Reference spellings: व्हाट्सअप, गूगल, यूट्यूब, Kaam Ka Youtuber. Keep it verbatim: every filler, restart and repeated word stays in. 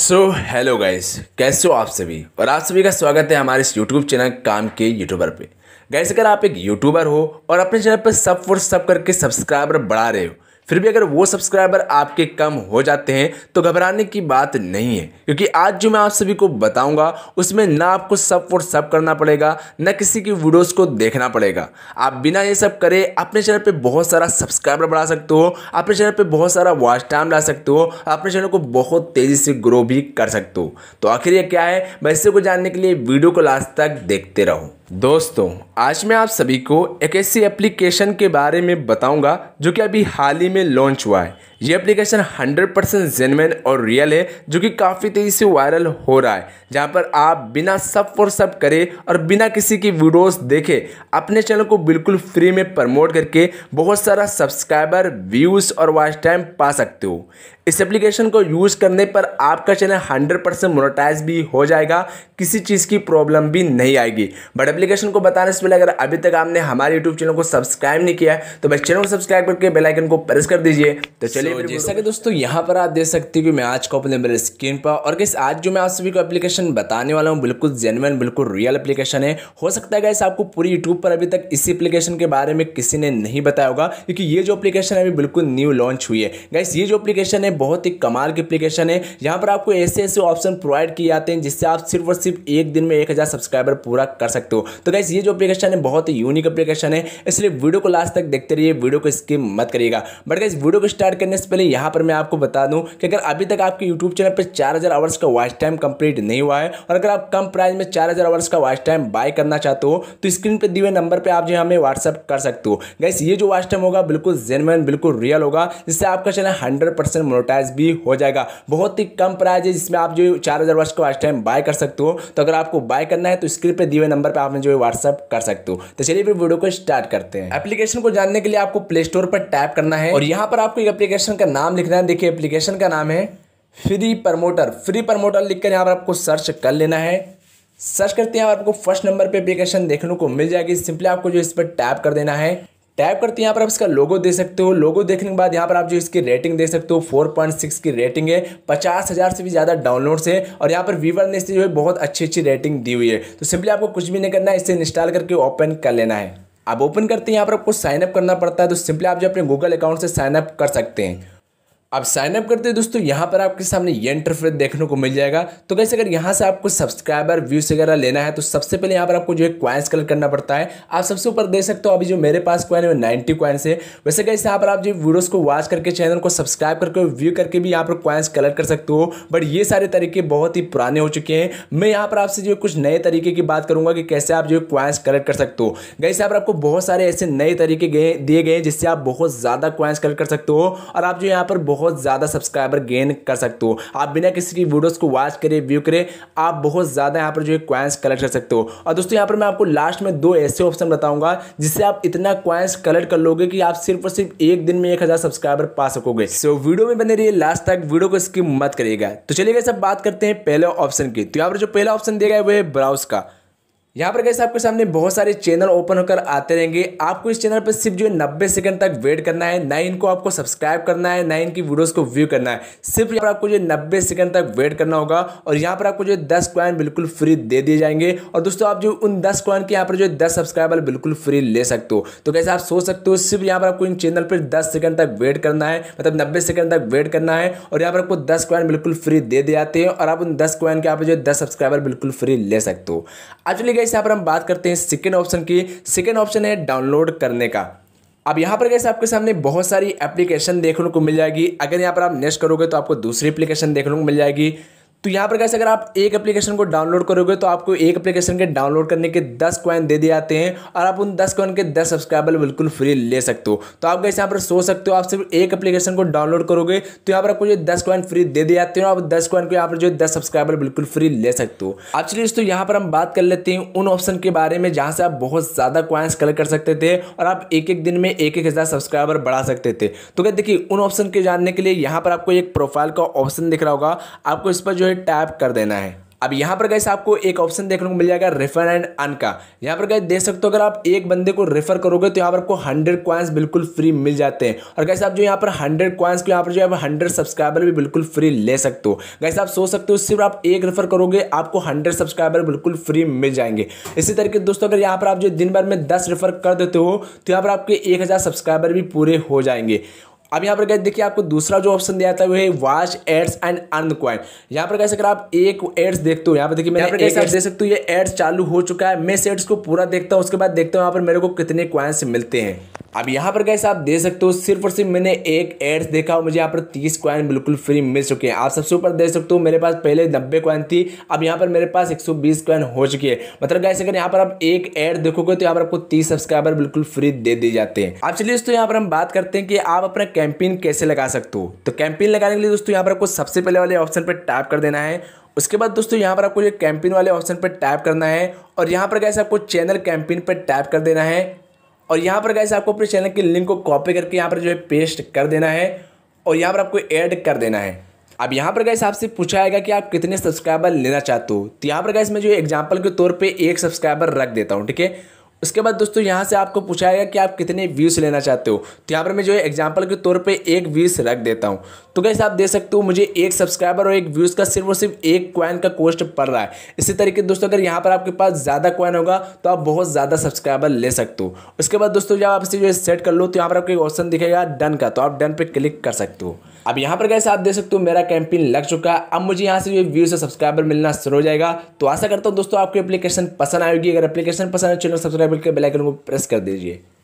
So hello guys, कैसे हो आप सभी। और आप सभी का स्वागत है हमारे इस यूट्यूब चैनल काम के यूट्यूबर पे। गाइस, अगर आप एक यूट्यूबर हो और अपने चैनल पर सब फॉर सब करके सब्सक्राइबर बढ़ा रहे हो, फिर भी अगर वो सब्सक्राइबर आपके कम हो जाते हैं तो घबराने की बात नहीं है, क्योंकि आज जो मैं आप सभी को बताऊंगा उसमें ना आपको सब फॉर सब करना पड़ेगा, ना किसी की वीडियोस को देखना पड़ेगा। आप बिना ये सब करे अपने चैनल पे बहुत सारा सब्सक्राइबर बढ़ा सकते हो, अपने चैनल पे बहुत सारा वॉच टाइम ला सकते हो, अपने चैनल को बहुत तेज़ी से ग्रो भी कर सकते हो। तो आखिर ये क्या है, वैसे को जानने के लिए वीडियो को लास्ट तक देखते रहो। दोस्तों, आज मैं आप सभी को एक ऐसी एप्लीकेशन के बारे में बताऊंगा जो कि अभी हाल ही में लॉन्च हुआ है। ये एप्लीकेशन हंड्रेड परसेंट जेन्युइन और रियल है, जो कि काफ़ी तेज़ी से वायरल हो रहा है, जहां पर आप बिना सब फॉर सब करे और बिना किसी की वीडियोस देखे अपने चैनल को बिल्कुल फ्री में प्रमोट करके बहुत सारा सब्सक्राइबर, व्यूज़ और वॉच टाइम पा सकते हो। इस एप्लीकेशन को यूज़ करने पर आपका चैनल हंड्रेड परसेंट मोनेटाइज भी हो जाएगा, किसी चीज़ की प्रॉब्लम भी नहीं आएगी। बट एप्लीकेशन को बताने से पहले अगर अभी तक आपने हमारे यूट्यूब चैनल को सब्सक्राइब नहीं किया है तो भाई चैनल को सब्सक्राइब करके बेल आइकन को प्रेस कर दीजिए। तो चलिए, so, जैसा कि दोस्तों यहाँ पर आप देख सकते हो कि मैं आज को अपने मेरे स्क्रीन पर, और गाइस आज जो मैं आप सभी को एप्लीकेशन बताने वाला हूँ बिल्कुल जेन्युइन, बिल्कुल रियल एप्लीकेशन है। हो सकता है गाइस आपको पूरी यूट्यूब पर अभी तक इसी एप्लीकेशन के बारे में किसी ने नहीं बताया होगा, क्योंकि ये जो एप्लीकेशन है अभी बिल्कुल न्यू लॉन्च हुई है। गाइस ये जो एप्लीकेशन है बहुत ही कमाल की एप्लीकेशन है, यहाँ पर आपको ऐसे ऐसे ऑप्शन प्रोवाइड किए जाते हैं जिससे आप सिर्फ और सिर्फ एक दिन में एक हज़ार सब्सक्राइबर पूरा कर सकते हो। तो गाइस ये जो एप्लीकेशन है बहुत ही यूनिक एप्लीकेशन है, इसलिए वीडियो को लास्ट तक देखते रहिए, वीडियो को स्किप मत करिएगा। बट गाइस वीडियो को स्टार्ट करने से पहले यहाँ पर मैं आपको बता दूं कि अगर अभी तक आपके यूट्यूब चैनल पर चार हज़ार आवर्स का वॉच टाइम कंप्लीट नहीं हुआ है और अगर आप कम प्राइस में चार हज़ार आवर्स का वॉच टाइम बाय करना चाहते हो तो स्क्रीन पर दिए हुए नंबर पर आप जो है हमें व्हाट्सअप कर सकते हो। गाइस ये जो वॉच टाइम होगा बिल्कुल जेन्युइन, बिल्कुल रियल होगा, जिससे आपका चैनल हंड्रेड परसेंट मोनेटाइज भी हो जाएगा। बहुत ही कम प्राइस है जिसमें आप जो चार हज़ार आवर्स का वॉच टाइम बाय कर सकते हो। तो अगर आपको बाय करना है तो स्क्रीन पर दिए हुए नंबर पर आपने जो है व्हाट्सअप कर सकते हो। तो चलिए फिर वीडियो को स्टार्ट करते हैं। एप्लीकेशन को जानने के लिए आपको प्ले स्टोर पर टैप करना है और यहाँ पर आपको एक एप्लीकेशन का नाम लिखना है। देखिए एप्लीकेशन का नाम है फ्री प्रमोटर। फ्री प्रमोटर लिखकर यहाँ पर आपको सर्च कर लेना है। सर्च करते हैं आपको फर्स्ट नंबर पे एप्लीकेशन देखने को मिल जाएगी। सिंपली आपको जो इस पर टैप कर देना है। टैप करते हैं यहाँ पर आप इसका लोगो दे सकते हो। लोगो देखने के बाद यहाँ पर आप जो इसकी रेटिंग दे सकते हो, फोर पॉइंट सिक्स की रेटिंग है, पचास हज़ार से भी ज़्यादा डाउनलोड्स है और यहाँ पर व्यूवर ने इससे जो है बहुत अच्छी अच्छी रेटिंग दी हुई है। तो सिंपली आपको कुछ भी नहीं करना है, इसे इंस्टॉल करके ओपन कर लेना है। आप ओपन करते हैं यहाँ पर आपको साइनअप करना पड़ता है, तो सिंपली आप जो अपने गूगल अकाउंट से साइनअप कर सकते हैं। अब साइनअप करते हैं दोस्तों, यहाँ पर आपके सामने ये इंटरफेस देखने को मिल जाएगा। तो कैसे अगर यहाँ से आपको सब्सक्राइबर, व्यूज वगैरह लेना है तो सबसे पहले यहाँ पर आपको जो है क्वाइंस कलेक्ट करना पड़ता है। आप सबसे ऊपर देख सकते हो अभी जो मेरे पास क्वाइन है नाइन्टी क्वाइंस है। वैसे कैसे यहाँ पर आप जो वीडियोस को वॉच करके, चैनल को सब्सक्राइब करके, व्यू करके भी यहाँ पर क्वाइंस कलेक्ट कर सकते हो। बट ये सारे तरीके बहुत ही पुराने हो चुके हैं। मैं यहाँ पर आपसे जो कुछ नए तरीके की बात करूँगा कि कैसे आप जो क्वाइंस कलेक्ट कर सकते हो। गाइस यहाँ पर आपको बहुत सारे ऐसे नए तरीके दिए गए हैं जिससे आप बहुत ज़्यादा क्वाइंस कलेक्ट कर सकते हो और आप जो यहाँ पर बहुत ज़्यादा सब्सक्राइबर गेन कर सकते हो। आप बिना किसी की वीडियोस को वॉच करे, व्यू करे, आप बहुत ज़्यादा यहाँ पर जो है क्वाइंस कलेक्ट कर सकते हो। और दोस्तों यहाँ पर मैं आपको लास्ट में दो ऐसे ऑप्शन बताऊंगा जिससे आप इतना क्वाइंस कलेक्ट कर लोगे कि आप सिर्फ और सिर्फ एक दिन में एक हज़ार सब्सक्राइबर पा सकोगे। सो वीडियो में बने रहिए लास्ट तक, वीडियो को स्किप मत करिएगा। तो चलिए सब बात करते हैं पहले ऑप्शन की। तो यहाँ पर जो पहला ऑप्शन दिया गया है वो है ब्राउज का। यहाँ पर गाइस आपके सामने बहुत सारे चैनल ओपन होकर आते रहेंगे। आपको इस चैनल पर सिर्फ जो है नब्बे सेकंड तक वेट करना है, ना इनको आपको सब्सक्राइब करना है, ना इनकी वीडियोस को व्यू करना है। सिर्फ यहाँ पर आपको जो है नब्बे सेकंड तक वेट करना होगा और यहाँ पर आपको जो है दस क्वाइन बिल्कुल फ्री दे दिए जाएंगे। और दोस्तों आप जो उन दस क्वाइन के यहाँ पर जो है दस सब्सक्राइबर बिल्कुल फ्री ले सकते हो। तो गाइस आप सोच सकते हो सिर्फ यहाँ पर आपको इन चैनल पर दस सेकंड तक वेट करना है, मतलब नब्बे सेकंड तक वेट करना है और यहाँ पर आपको दस क्वाइन बिल्कुल फ्री दे दिए जाते हैं और आप उन दस क्वाइन के यहाँ पर जो है दस सब्सक्राइबर बिल्कुल फ्री ले सकते हो। एक्चुअली गाइस यहाँ पर हम बात करते हैं सेकेंड ऑप्शन की। सेकेंड ऑप्शन है डाउनलोड करने का। अब यहाँ पर गाइस आपके सामने बहुत सारी एप्लीकेशन देखने को मिल जाएगी। अगर यहाँ पर आप नेक्स्ट करोगे तो आपको दूसरी एप्लीकेशन देखने को मिल जाएगी। तो यहाँ पर गाइस अगर आप एक एप्लीकेशन को डाउनलोड करोगे तो आपको एक एप्लीकेशन के डाउनलोड करने के दस कॉइन दे दिए जाते हैं और आप उन दस कॉइन के दस सब्सक्राइबर बिल्कुल फ्री ले सकते हो। तो आप गाइस यहाँ पर सोच सकते हो आप सिर्फ एक एप्लीकेशन को डाउनलोड करोगे तो यहाँ पर आपको जो दस कॉइन फ्री दे दिए जाते हैं और आप दस कॉइन को यहाँ पर जो दस सब्सक्राइबर बिल्कुल फ्री ले सकते हो। अब चलिए दोस्तों यहाँ पर हम बात कर लेते हैं उन ऑप्शन के बारे में जहाँ से आप बहुत ज़्यादा कॉइन्स कलेक्ट कर सकते थे और आप एक एक दिन में एक एक हज़ार सब्सक्राइबर बढ़ा सकते थे। तो क्या देखिए उन ऑप्शन के जानने के लिए यहाँ पर आपको एक प्रोफाइल का ऑप्शन दिख रहा होगा, आपको इस पर टैप कर देना है। अब यहाँ पर गाइस आपको एक ऑप्शन देखने को मिल जाएगा रेफर एंड अर्न का। यहाँ पर गाइस देख सकते हो अगर आप एक बंदे को रेफर करोगे तो यहाँ पर आपको हंड्रेड कॉइंस बिल्कुल फ्री मिल जाते हैं। और गाइस आप जो यहाँ पर हंड्रेड कॉइंस को यहाँ पर जो है हंड्रेड सब्सक्राइबर भी बिल्कुल फ्री ले सकते हो। गाइस आप सोच सकते हो सिर्फ आप एक रेफर करोगे आपको हंड्रेड सब्सक्राइबर बिल्कुल फ्री मिल जाएंगे। इसी तरीके दोस्तों अगर यहाँ पर आप जो दिन भर में दस रेफर कर देते हो तो यहाँ पर आपके एक हज़ार सब्सक्राइबर भी पूरे हो जाएंगे। अब यहाँ पर गाइस देखिए आपको दूसरा जो ऑप्शन दिया था वो है watch ads and earn coin. यहाँ पर गाइस अगर आप एक एड्स देखते हो, यहाँ पर देखिए मैं देख सकते हो ये एड्स चालू हो चुका है, मैं इस एड्स को पूरा देखता हूँ, उसके बाद देखता हूँ यहाँ पर मेरे को कितने कॉइन्स मिलते हैं। अब यहाँ पर गाइस आप देख सकते हो सिर्फ और सिर्फ मैंने एक एड्स देखा और मुझे यहाँ पर तीस कॉइन बिल्कुल फ्री मिल चुके हैं। आप सबसे ऊपर देख सकते हो मेरे पास पहले नब्बे कॉइन थी, अब यहाँ पर मेरे पास एक सौ बीस कॉइन हो चुकी है। मतलब गाइस अगर यहाँ पर आप एक एड देखोगे तो यहाँ पर आपको तीस सब्सक्राइबर बिल्कुल फ्री दे दिए जाते हैं। अब चलिए दोस्तों यहाँ पर हम बात करते हैं कि आप अपना कैंपेन कैसे लगा सकते हो। तो कैंपेन लगाने के लिए दोस्तों यहाँ पर आपको सबसे पहले वाले ऑप्शन पर टैप कर देना है। उसके बाद दोस्तों यहाँ पर आपको ये कैंपेन वाले ऑप्शन पर टैप करना है और यहाँ पर गाइस आपको चैनल कैंपेन पर टैप कर देना है। और यहाँ पर गाइस आपको अपने चैनल की लिंक को कॉपी करके यहाँ पर जो है पेस्ट कर देना है और यहाँ पर आपको ऐड कर देना है। अब यहाँ पर गाइस आपसे पूछा जाएगा कि आप कितने सब्सक्राइबर लेना चाहते हो, तो यहाँ पर गाइस मैं जो एग्जांपल के तौर पे एक सब्सक्राइबर रख देता हूँ, ठीक है। उसके बाद दोस्तों यहाँ से आपको पूछा जाएगा कि आप कितने व्यूज़ लेना चाहते हो, तो यहाँ पर मैं जो है एग्जाम्पल के तौर पर एक व्यूज़ रख देता हूँ। तो गाइस आप देख सकते हो मुझे एक सब्सक्राइबर और एक व्यूज़ का सिर्फ और सिर्फ एक कॉइन का कॉस्ट पड़ रहा है। इसी तरीके दोस्तों अगर यहाँ पर आपके पास ज़्यादा कॉइन होगा तो आप बहुत ज़्यादा सब्सक्राइबर ले सकते हो। उसके बाद दोस्तों जब आप इसे जो है सेट कर लो तो यहाँ पर आपको एक ऑप्शन दिखेगा डन का, तो आप डन पर क्लिक कर सकते हो। अब यहाँ पर गाइस आप देख सकते हो मेरा कैंपेन लग चुका है। अब मुझे यहाँ से जो व्यूज़ और सब्सक्राइबर मिलना शुरू हो जाएगा। तो आशा करता हूँ दोस्तों आपको एप्लीकेशन पसंद आएगी। अगर एप्लीकेशन पसंद आए चैनल सब्सक्राइब करके बेल आइकन को प्रेस कर दीजिए।